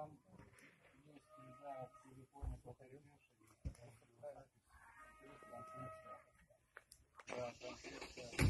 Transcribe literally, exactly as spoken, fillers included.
там есть, не знаю, в телефоне повторюши, и там концепция.